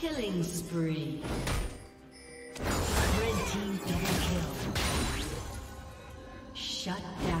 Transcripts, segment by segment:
Killing spree. Red team double kill. Shut down.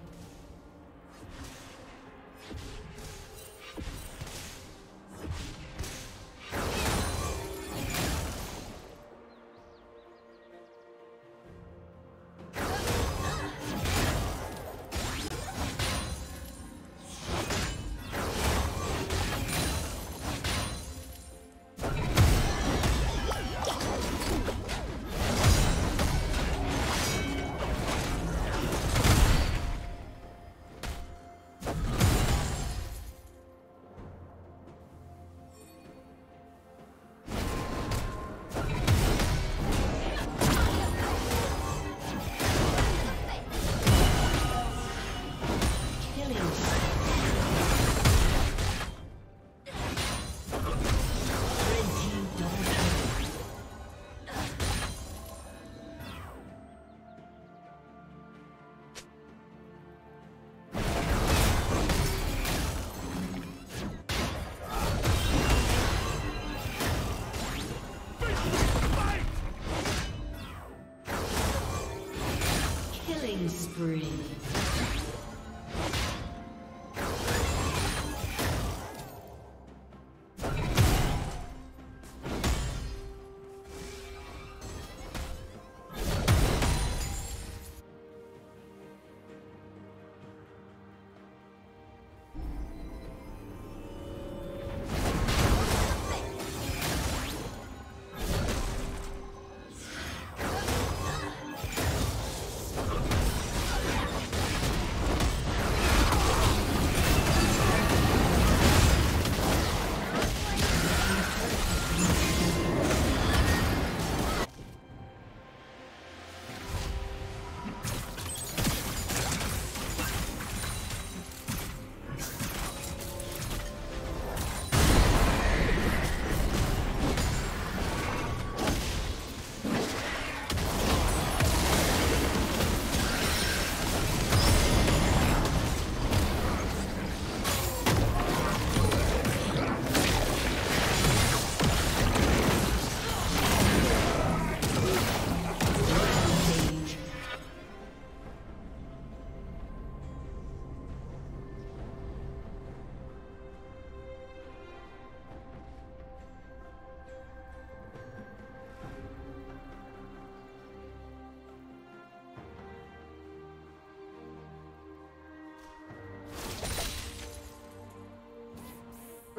Spree.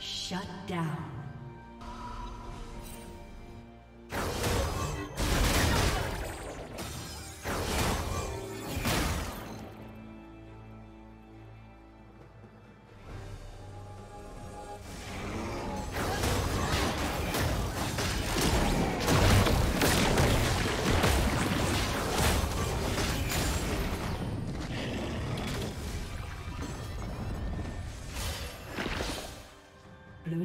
Shut down. Blue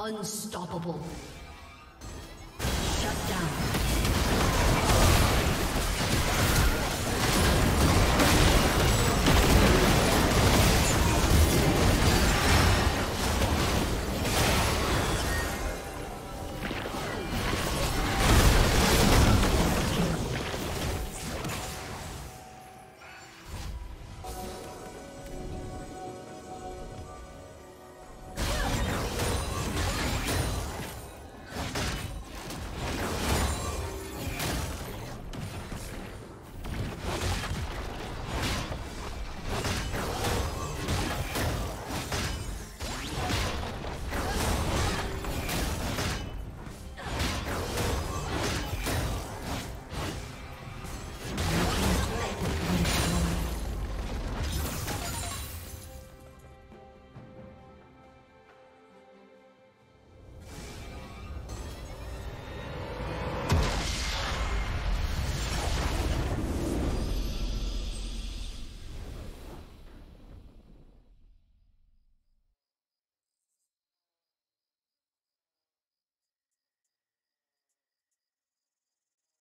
Unstoppable.